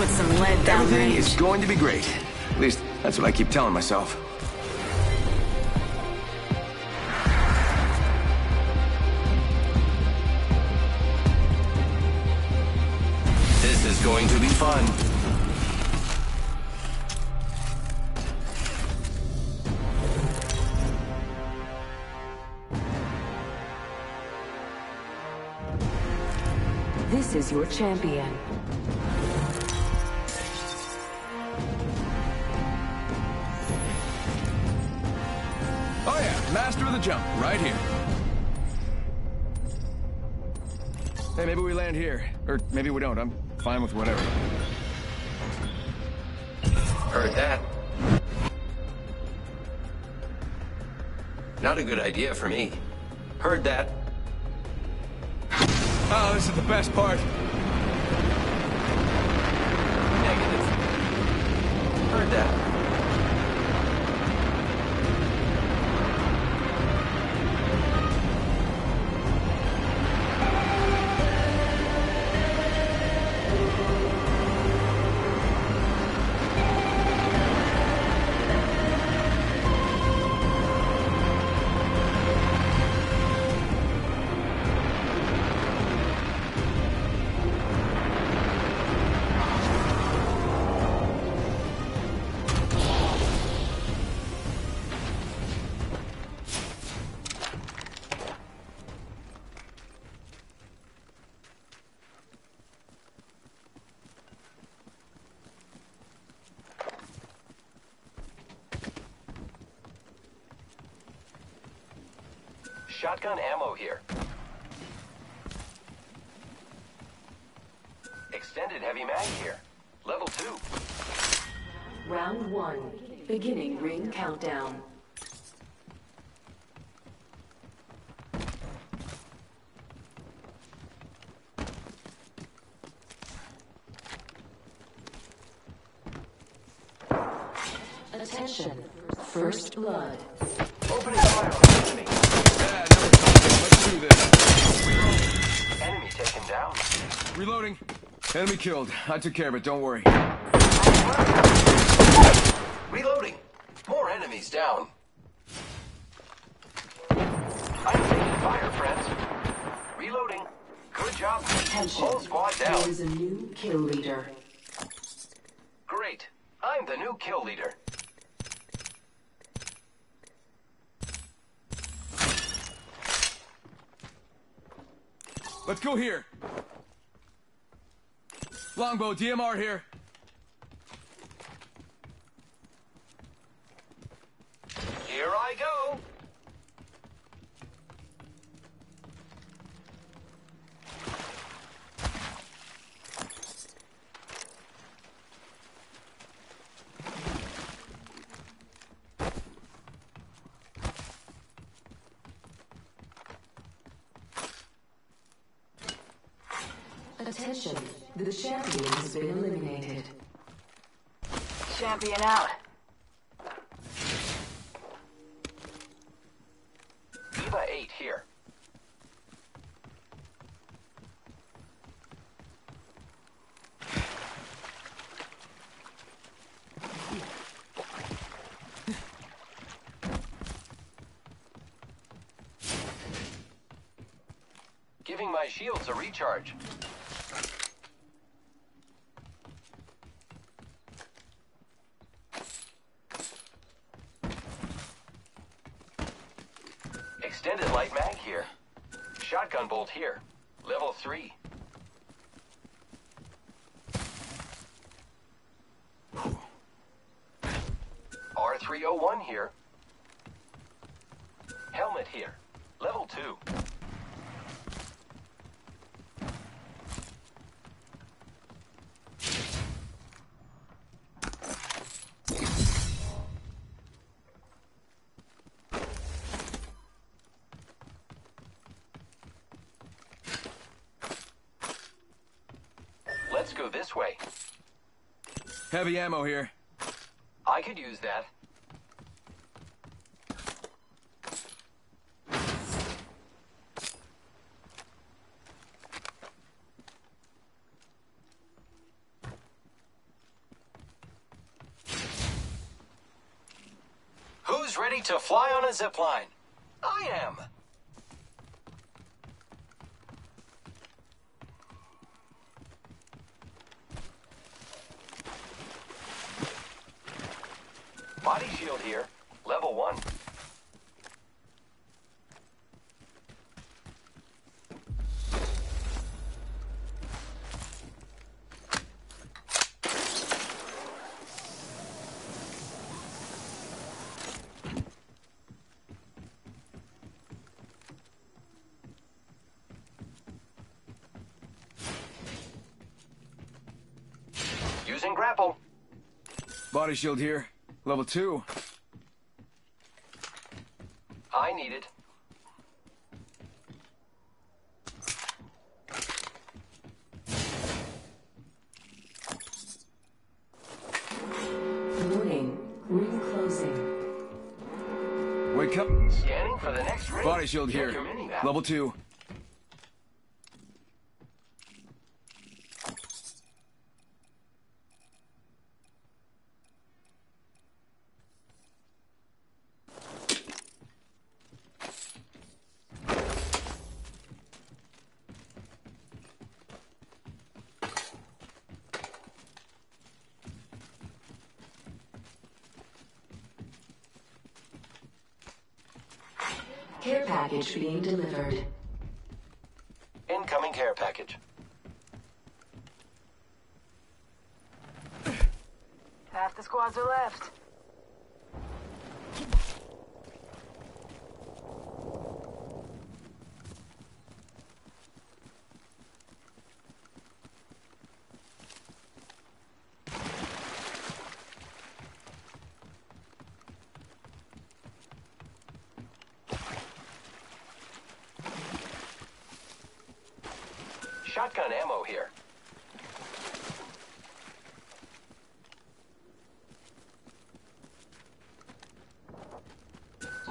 put some lead down range. Everything is going to be great. At least, that's what I keep telling myself. This is going to be fun. This is your champion. Master of the jump, right here. Hey, maybe we land here. Or maybe we don't. I'm fine with whatever. Heard that. Not a good idea for me. Heard that. Oh, this is the best part. Negative. Heard that. Shotgun ammo here. Extended heavy mag here. Level 2. Round 1. Beginning ring countdown. Attention. First blood. Opening fire on enemy. Enemy taken down. Reloading. Enemy killed. I took care of it, don't worry. Reloading. More enemies down. I'm taking fire, friends. Reloading. Good job. Attention. Whole squad down. There is a new kill leader. Great. I'm the new kill leader. Let's go here. Longbow, DMR here. Here I go. Attention, the champion has been eliminated. Champion out. Diva 8 here. Giving my shields a recharge. Extended light mag here. Shotgun bolt here. Level 3. R301 here. Helmet here. Level 2. Let's go this way. Heavy ammo here. I could use that. ready to fly on a zipline? I am. Body shield here, level 1. Using grapple. Body shield here. Level 2. I need it. Warning. Ring closing. Wake up. Scanning for the next ring. Body shield here. Level 2. Care package being delivered. Incoming care package. Half the squads are left. Shotgun ammo here.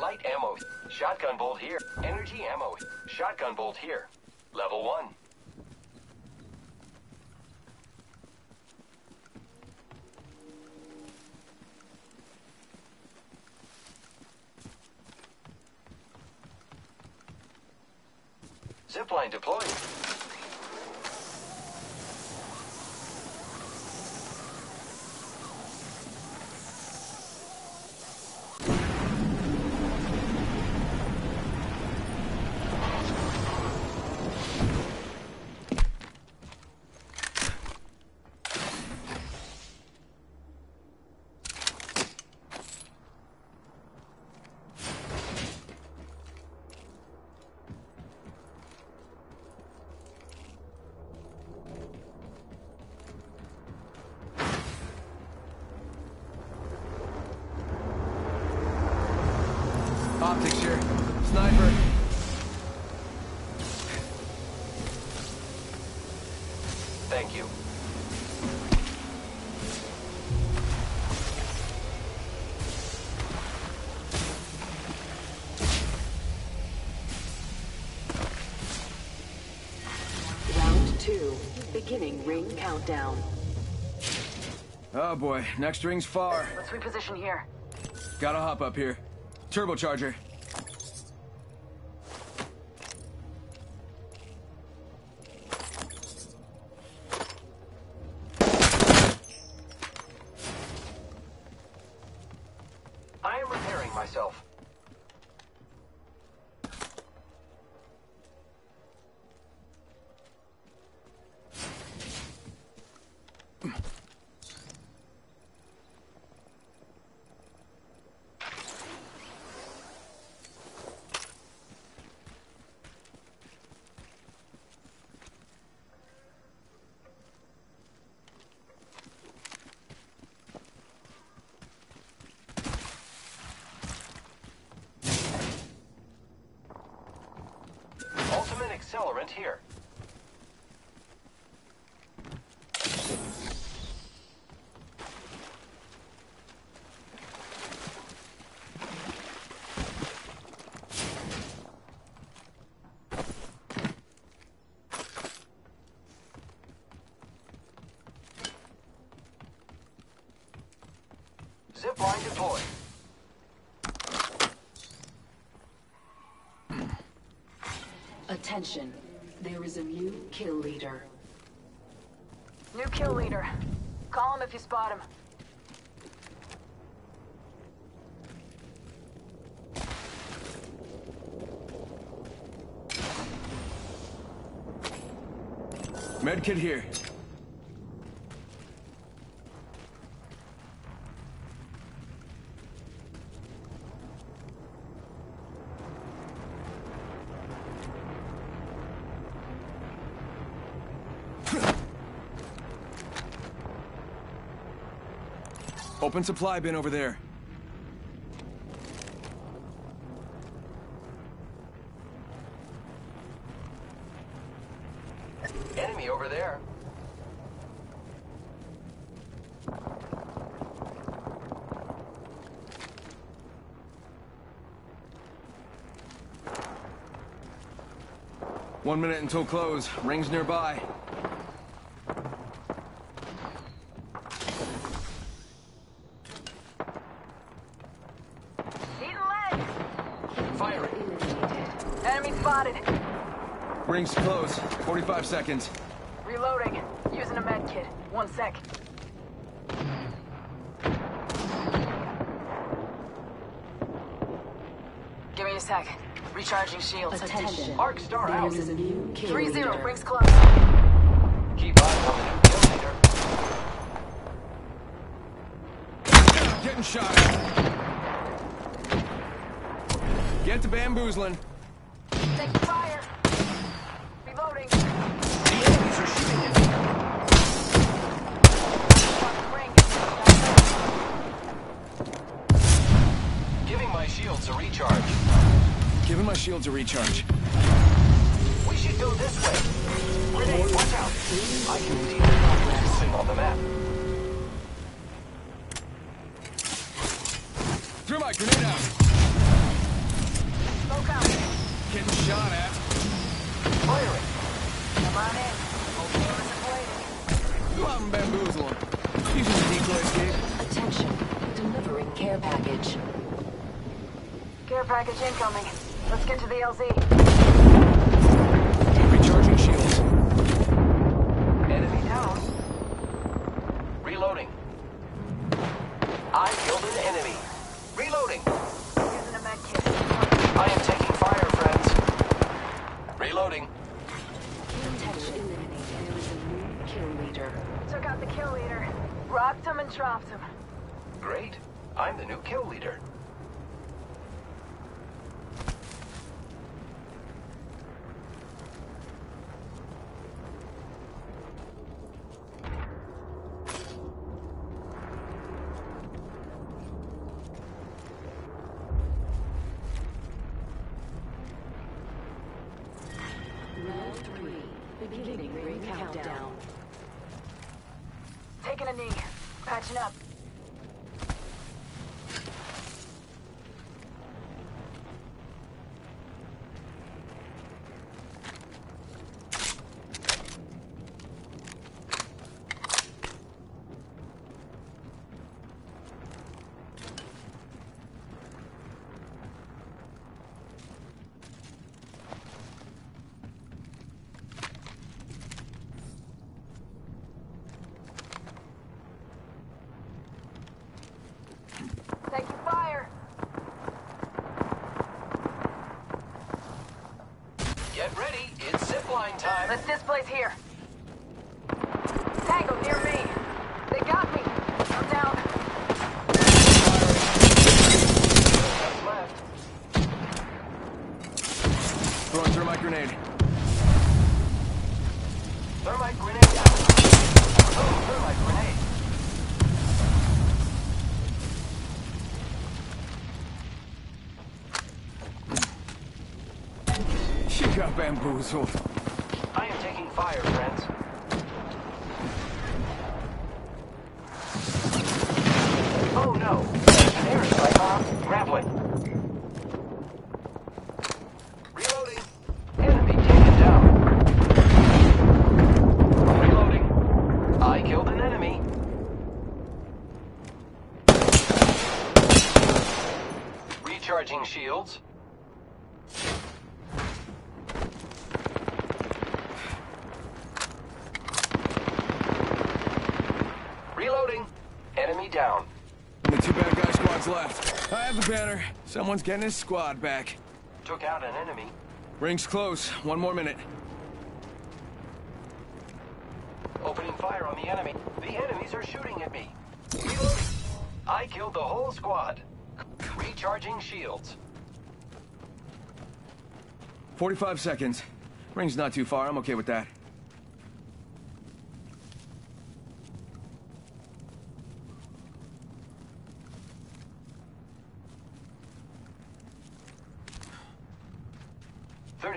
Light ammo. Shotgun bolt here. Energy ammo. Shotgun bolt here. Level 1. Zipline deployed. Optics here. Sniper. Thank you. Round 2. Beginning ring countdown. Oh boy, next ring's far. Let's reposition here. Gotta hop up here. Turbocharger. I am repairing myself. Accelerant here. Zipline deployed. Attention. There is a new kill leader. New kill leader. Call him if you spot him. Medkit here. Open supply bin over there. Enemy over there. One minute until close. Rings nearby. Rings close. 45 seconds. Reloading. Using a med kit. 1 sec. Give me a sec. Recharging shields. Attention. Arc Star out. 3-0. Rings close. Keep on coming. Kill leader. Getting shot. Get to bamboozling. Take fire. Reloading. The enemies are shooting at me. Giving my shields a recharge. We should go this way. Renee, watch out. I can see the progress on the map. Threw my grenade out. Smoke out. Getting shot at. Firing. Come on in. Go out and bamboozle him. You just need to escape. Attention. Delivering care package. Care package incoming. Let's get to the LZ. Recharging shields. Enemy down. Reloading. I killed an enemy. Reloading. Using a med kit. I am taking fire, friends. Reloading. Took out the kill leader. Rocked him and dropped him. Great. I'm the new kill leader. Round 3. Beginning ring countdown. Taking a knee. Patching up. Let's displace here. Tango near me. They got me. I'm down. Left. Throwing thermite grenade. Thermite grenade down. Oh, thermite grenade. She got bamboozled. I am taking fire, friends. Oh no! An airstrike off. Grab one. Reloading. Enemy taken down. Reloading. I killed an enemy. Recharging shields. rounds left. I have the banner. Someone's getting his squad back. Took out an enemy. Ring's close. One more minute. Opening fire on the enemy. The enemies are shooting at me. Reloading. I killed the whole squad. Recharging shields. 45 seconds. Ring's not too far. I'm okay with that.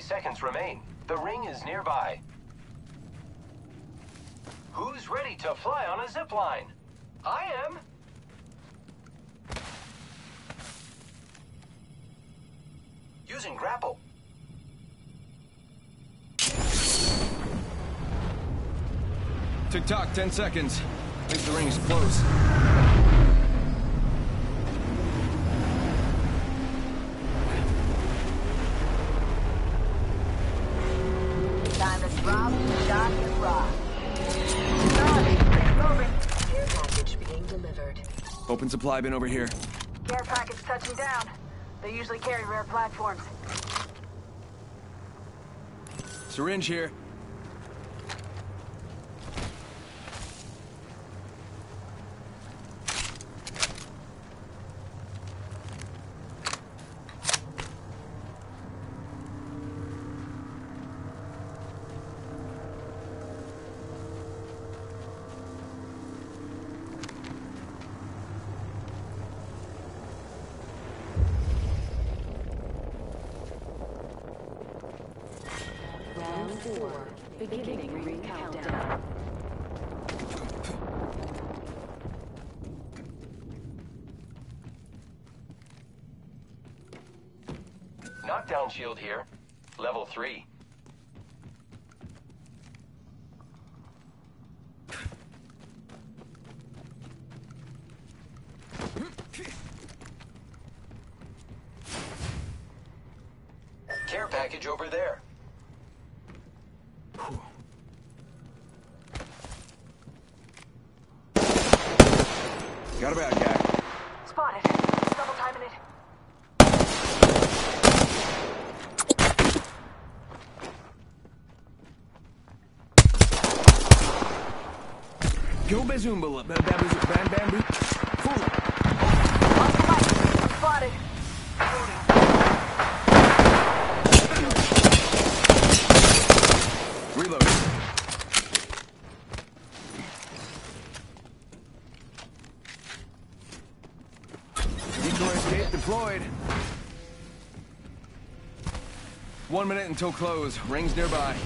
Seconds remain. The ring is nearby. Who's ready to fly on a zipline? I am. Using grapple. Tick-tock, 10 seconds. I think the ring is close. Open supply bin over here. Care package touching down. They usually carry rare platforms. Syringe here. Beginning ring countdown. Knockdown shield here. Level 3. Care package over there. Got a bad guy. Spotted. Double timing it. Go Bazumba. Bamboo. Fool. Lost the spotted. Deployed. 1 minute until close. Rings nearby.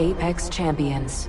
Apex champions.